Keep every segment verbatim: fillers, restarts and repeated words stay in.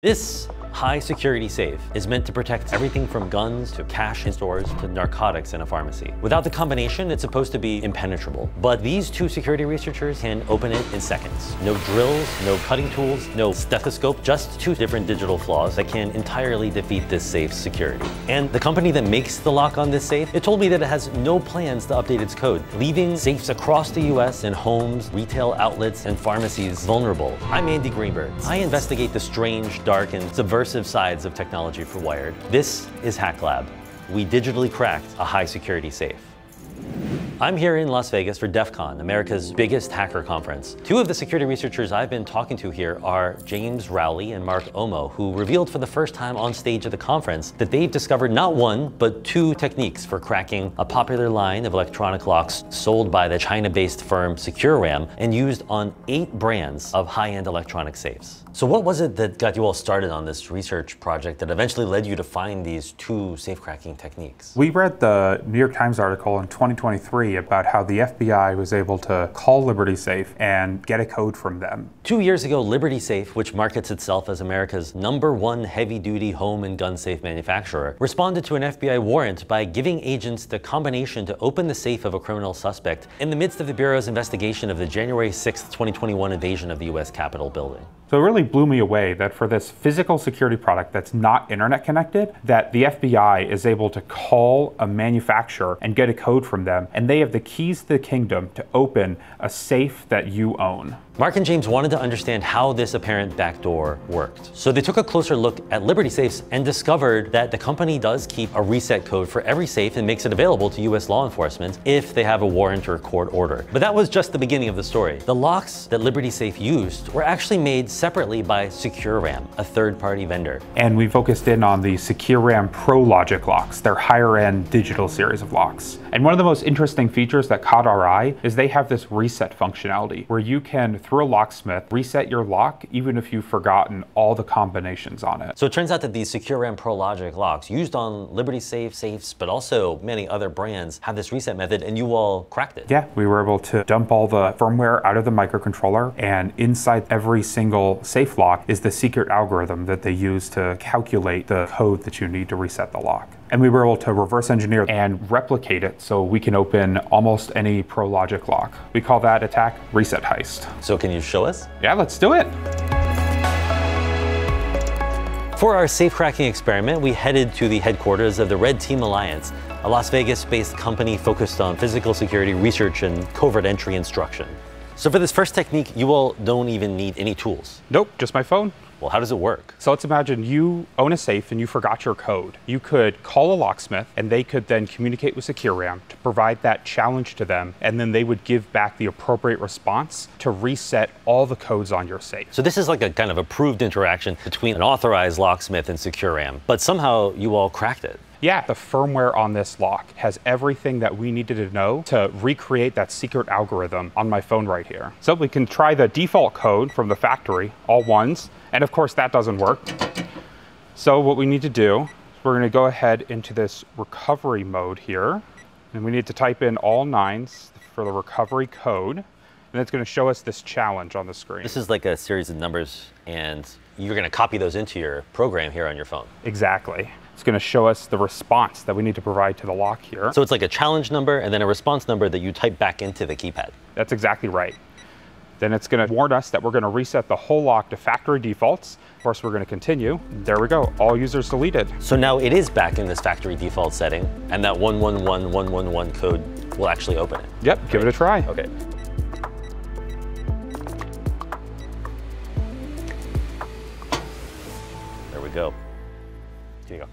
This high security safe is meant to protect everything from guns to cash in stores to narcotics in a pharmacy. Without the combination, it's supposed to be impenetrable. But these two security researchers can open it in seconds. No drills, no cutting tools, no stethoscope, just two different digital flaws that can entirely defeat this safe's security. And the company that makes the lock on this safe, it told me that it has no plans to update its code, leaving safes across the U S in homes, retail outlets, and pharmacies vulnerable. I'm Andy Greenberg. I investigate the strange, dark, and subversive sides of technology for Wired. This is Hack Lab. We digitally cracked a high security safe. I'm here in Las Vegas for DEF CON, America's biggest hacker conference. Two of the security researchers I've been talking to here are James Rowley and Mark Omo, who revealed for the first time on stage at the conference that they've discovered not one, but two techniques for cracking a popular line of electronic locks sold by the China-based firm SecureRAM and used on eight brands of high-end electronic safes. So what was it that got you all started on this research project that eventually led you to find these two safe cracking techniques? We read the New York Times article in twenty twenty-three about how the F B I was able to call Liberty Safe and get a code from them. Two years ago, Liberty Safe, which markets itself as America's number one heavy-duty home and gun safe manufacturer, responded to an F B I warrant by giving agents the combination to open the safe of a criminal suspect in the midst of the Bureau's investigation of the January sixth, twenty twenty-one invasion of the U S Capitol building. So it really blew me away that for this physical security product that's not internet connected, that the F B I is able to call a manufacturer and get a code from them, and they have the keys to the kingdom to open a safe that you own. Mark and James wanted to understand how this apparent backdoor worked. So they took a closer look at Liberty Safes and discovered that the company does keep a reset code for every safe and makes it available to U S law enforcement if they have a warrant or court order. But that was just the beginning of the story. The locks that Liberty Safe used were actually made separately by SecureRAM, a third-party vendor. And we focused in on the SecureRAM Pro Logic locks, their higher-end digital series of locks. And one of the most interesting features that caught our eye is they have this reset functionality where you can, through a locksmith, reset your lock even if you've forgotten all the combinations on it. So it turns out that these SecureRAM Pro Logic locks used on Liberty Safe safes, but also many other brands, have this reset method, and you all cracked it. Yeah, we were able to dump all the firmware out of the microcontroller, and inside every single safe lock is the secret algorithm that they use to calculate the code that you need to reset the lock. And we were able to reverse engineer and replicate it so we can open almost any ProLogic lock. We call that attack Reset Heist. So can you show us? Yeah, let's do it. For our safe cracking experiment, we headed to the headquarters of the Red Team Alliance, a Las Vegas-based company focused on physical security research and covert entry instruction. So for this first technique, you all don't even need any tools. Nope, just my phone. Well, how does it work? So let's imagine you own a safe and you forgot your code. You could call a locksmith and they could then communicate with SecureRAM to provide that challenge to them, and then they would give back the appropriate response to reset all the codes on your safe. So this is like a kind of approved interaction between an authorized locksmith and SecureRAM, but somehow you all cracked it. Yeah, the firmware on this lock has everything that we needed to know to recreate that secret algorithm on my phone right here. So we can try the default code from the factory, all ones, and of course that doesn't work. So what we need to do is we're going to go ahead into this recovery mode here, and we need to type in all nines for the recovery code, and it's going to show us this challenge on the screen. This is like a series of numbers, and you're going to copy those into your program here on your phone. Exactly. It's going to show us the response that we need to provide to the lock here. So it's like a challenge number and then a response number that you type back into the keypad. That's exactly right. Then it's going to warn us that we're going to reset the whole lock to factory defaults. Of course, we're going to continue. There we go. All users deleted. So now it is back in this factory default setting, and that one one one one one one code will actually open it. Yep. Right? Give it a try. Okay. There we go. Here you go.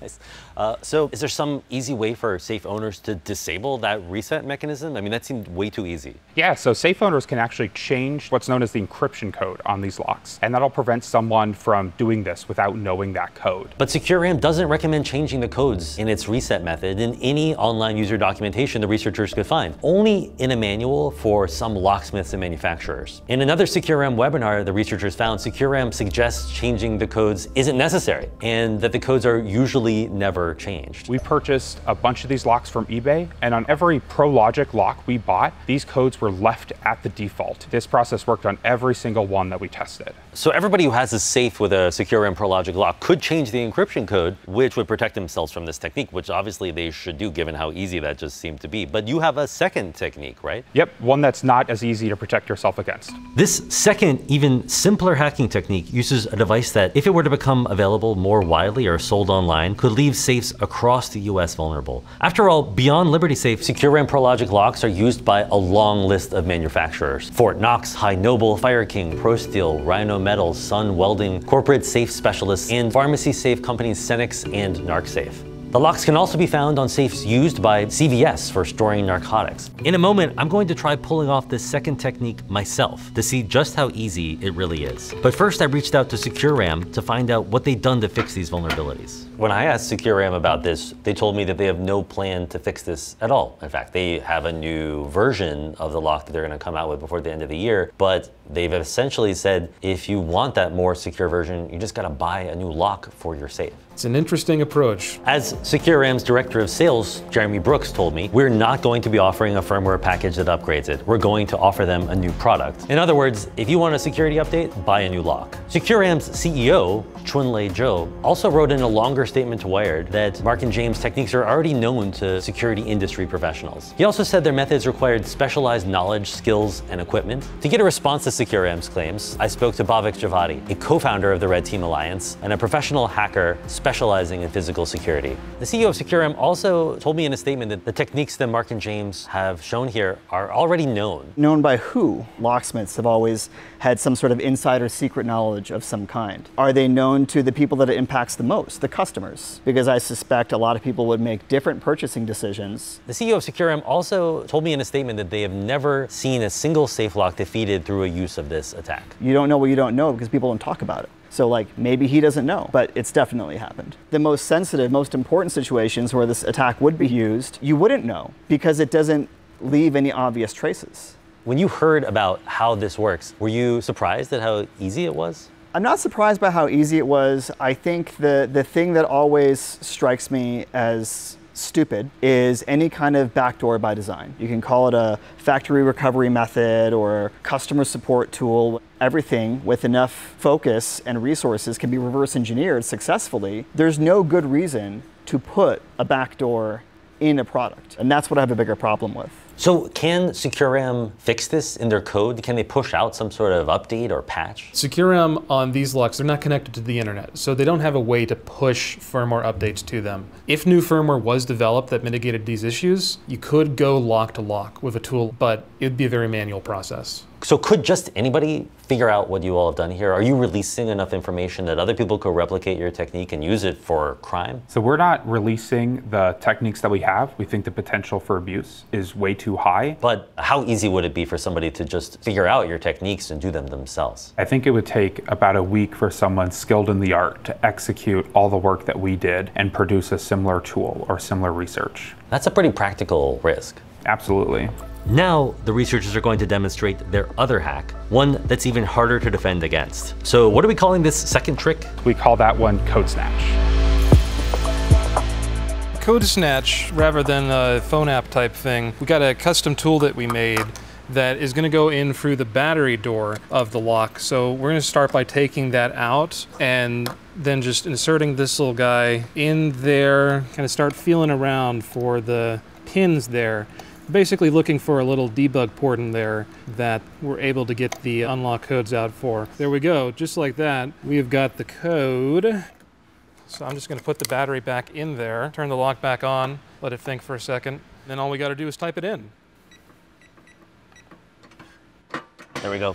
Nice. Uh, so is there some easy way for safe owners to disable that reset mechanism? I mean, that seemed way too easy. Yeah, so safe owners can actually change what's known as the encryption code on these locks, and that'll prevent someone from doing this without knowing that code. But SecureRAM doesn't recommend changing the codes in its reset method in any online user documentation the researchers could find, only in a manual for some locksmiths and manufacturers. In another SecureRAM webinar, the researchers found SecureRAM suggests changing the codes isn't necessary, and that the codes are usually usually never changed. We purchased a bunch of these locks from eBay, and on every ProLogic lock we bought, these codes were left at the default. This process worked on every single one that we tested. So everybody who has a safe with a secure and ProLogic lock could change the encryption code, which would protect themselves from this technique, which obviously they should do given how easy that just seemed to be. But you have a second technique, right? Yep, one that's not as easy to protect yourself against. This second, even simpler hacking technique uses a device that, if it were to become available more widely or sold online, could leave safes across the U S vulnerable. After all, beyond Liberty Safe, secure and ProLogic locks are used by a long list of manufacturers. Fort Knox, High Noble, Fire King, ProSteel, Rhino Metal, Sun Welding, Corporate Safe Specialists, and pharmacy safe companies Cenex and NarcSafe. The locks can also be found on safes used by C V S for storing narcotics. In a moment, I'm going to try pulling off this second technique myself to see just how easy it really is. But first, I reached out to SecureRAM to find out what they've done to fix these vulnerabilities. When I asked SecureRAM about this, they told me that they have no plan to fix this at all. In fact, they have a new version of the lock that they're going to come out with before the end of the year, but they've essentially said, if you want that more secure version, you just got to buy a new lock for your safe. It's an interesting approach. As SecureRAM's director of sales, Jeremy Brooks, told me, we're not going to be offering a firmware package that upgrades it. We're going to offer them a new product. In other words, if you want a security update, buy a new lock. SecureRAM's C E O, Chunlei Zhou, also wrote in a longer statement to Wired that Mark and James' techniques are already known to security industry professionals. He also said their methods required specialized knowledge, skills, and equipment. To get a response to SecureRAM's claims, I spoke to Babak Javadi, a co-founder of the Red Team Alliance and a professional hacker specializing in physical security. The C E O of SecureRAM also told me in a statement that the techniques that Mark and James have shown here are already known. Known by who? Locksmiths have always had some sort of insider secret knowledge of some kind. Are they known to the people that it impacts the most, the customers? Because I suspect a lot of people would make different purchasing decisions. The C E O of SecureRAM also told me in a statement that they have never seen a single safe lock defeated through a use of this attack. You don't know what you don't know because people don't talk about it. So like, maybe he doesn't know, but it's definitely happened. The most sensitive, most important situations where this attack would be used, you wouldn't know because it doesn't leave any obvious traces. When you heard about how this works, were you surprised at how easy it was? I'm not surprised by how easy it was. I think the, the thing that always strikes me as stupid is any kind of backdoor by design. You can call it a factory recovery method or customer support tool. Everything with enough focus and resources can be reverse engineered successfully. There's no good reason to put a backdoor in a product. And that's what I have a bigger problem with. So can SecureRAM fix this in their code? Can they push out some sort of update or patch? SecureRAM on these locks, they're not connected to the internet, so they don't have a way to push firmware updates to them. If new firmware was developed that mitigated these issues, you could go lock to lock with a tool, but it'd be a very manual process. So could just anybody figure out what you all have done here? Are you releasing enough information that other people could replicate your technique and use it for crime? So we're not releasing the techniques that we have. We think the potential for abuse is way too high. But how easy would it be for somebody to just figure out your techniques and do them themselves? I think it would take about a week for someone skilled in the art to execute all the work that we did and produce a similar tool or similar research. That's a pretty practical risk. Absolutely. Now, the researchers are going to demonstrate their other hack, one that's even harder to defend against. So what are we calling this second trick? We call that one Code Snatch. Code Snatch, rather than a phone app type thing, we got a custom tool that we made that is going to go in through the battery door of the lock. So we're going to start by taking that out and then just inserting this little guy in there, kind of start feeling around for the pins there. Basically looking for a little debug port in there that we're able to get the unlock codes out for. There we go, just like that, we've got the code. So I'm just gonna put the battery back in there, turn the lock back on, let it think for a second, then all we gotta do is type it in. There we go.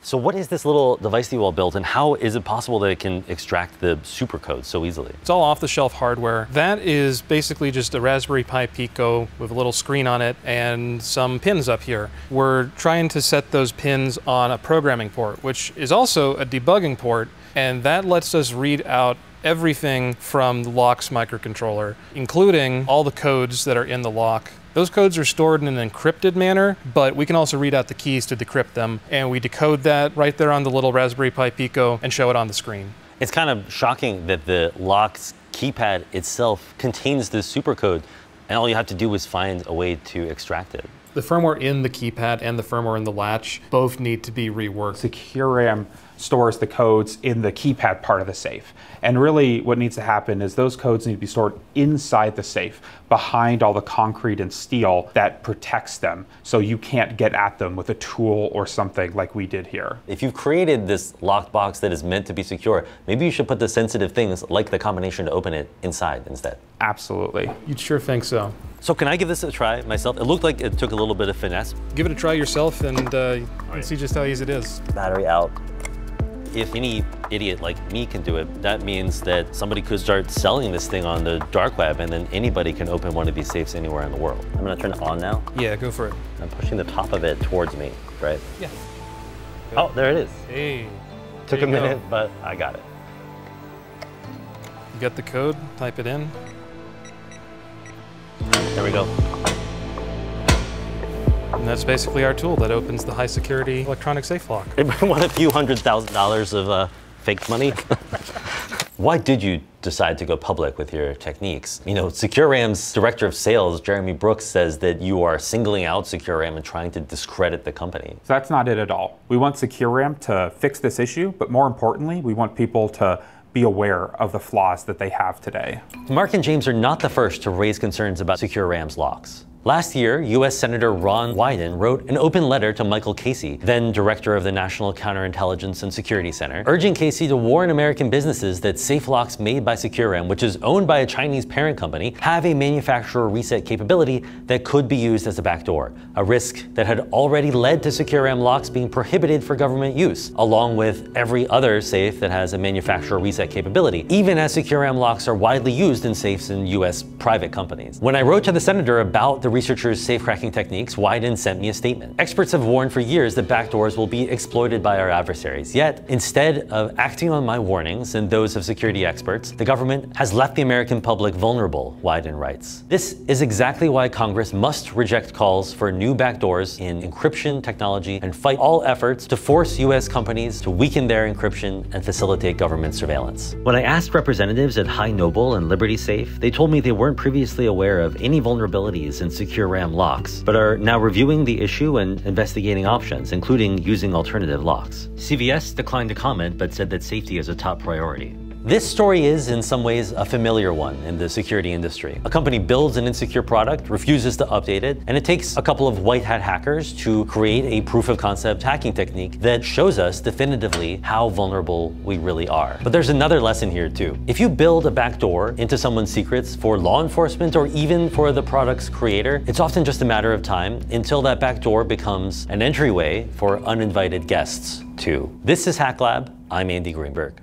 So what is this little device that you all built, and how is it possible that it can extract the supercode so easily? It's all off-the-shelf hardware. That is basically just a Raspberry Pi Pico with a little screen on it and some pins up here. We're trying to set those pins on a programming port, which is also a debugging port, and that lets us read out everything from the lock's microcontroller, including all the codes that are in the lock. Those codes are stored in an encrypted manner, but we can also read out the keys to decrypt them, and we decode that right there on the little Raspberry Pi Pico and show it on the screen. It's kind of shocking that the lock's keypad itself contains the supercode, and all you have to do is find a way to extract it. The firmware in the keypad and the firmware in the latch both need to be reworked. SecureRAM stores the codes in the keypad part of the safe. And really what needs to happen is those codes need to be stored inside the safe, behind all the concrete and steel that protects them, so you can't get at them with a tool or something like we did here. If you've created this locked box that is meant to be secure, maybe you should put the sensitive things, like the combination to open it, inside instead. Absolutely. You'd sure think so. So can I give this a try myself? It looked like it took a little bit of finesse. Give it a try yourself and uh, right. see just how easy it is. Battery out. If any idiot like me can do it, that means that somebody could start selling this thing on the dark web, and then anybody can open one of these safes anywhere in the world. I'm gonna turn it on now. Yeah, go for it. I'm pushing the top of it towards me, right? Yeah. Good. Oh, there it is. Hey. Took a minute, go. But I got it. You got the code, type it in. There we go. And that's basically our tool that opens the high security electronic safe lock. It won a few hundred thousand dollars of uh, fake money. Why did you decide to go public with your techniques? You know, SecureRAM's director of sales, Jeremy Brooks, says that you are singling out SecureRAM and trying to discredit the company. So that's not it at all. We want SecureRAM to fix this issue, but more importantly, we want people to be aware of the flaws that they have today. Mark and James are not the first to raise concerns about SecureRAM's locks. Last year, U S Senator Ron Wyden wrote an open letter to Michael Casey, then director of the National Counterintelligence and Security Center, urging Casey to warn American businesses that safe locks made by SecureRAM, which is owned by a Chinese parent company, have a manufacturer reset capability that could be used as a backdoor, a risk that had already led to SecureRAM locks being prohibited for government use, along with every other safe that has a manufacturer reset capability, even as SecureRAM locks are widely used in safes in U S private companies. When I wrote to the senator about the The researchers' safe cracking techniques, Wyden sent me a statement. Experts have warned for years that backdoors will be exploited by our adversaries. Yet, instead of acting on my warnings and those of security experts, the government has left the American public vulnerable, Wyden writes. This is exactly why Congress must reject calls for new backdoors in encryption technology and fight all efforts to force U S companies to weaken their encryption and facilitate government surveillance. When I asked representatives at High Noble and Liberty Safe, they told me they weren't previously aware of any vulnerabilities in SecureRAM locks, but are now reviewing the issue and investigating options, including using alternative locks. C V S declined to comment, but said that safety is a top priority. This story is, in some ways, a familiar one in the security industry. A company builds an insecure product, refuses to update it, and it takes a couple of white hat hackers to create a proof of concept hacking technique that shows us definitively how vulnerable we really are. But there's another lesson here too. If you build a backdoor into someone's secrets for law enforcement or even for the product's creator, it's often just a matter of time until that backdoor becomes an entryway for uninvited guests too. This is Hack Lab. I'm Andy Greenberg.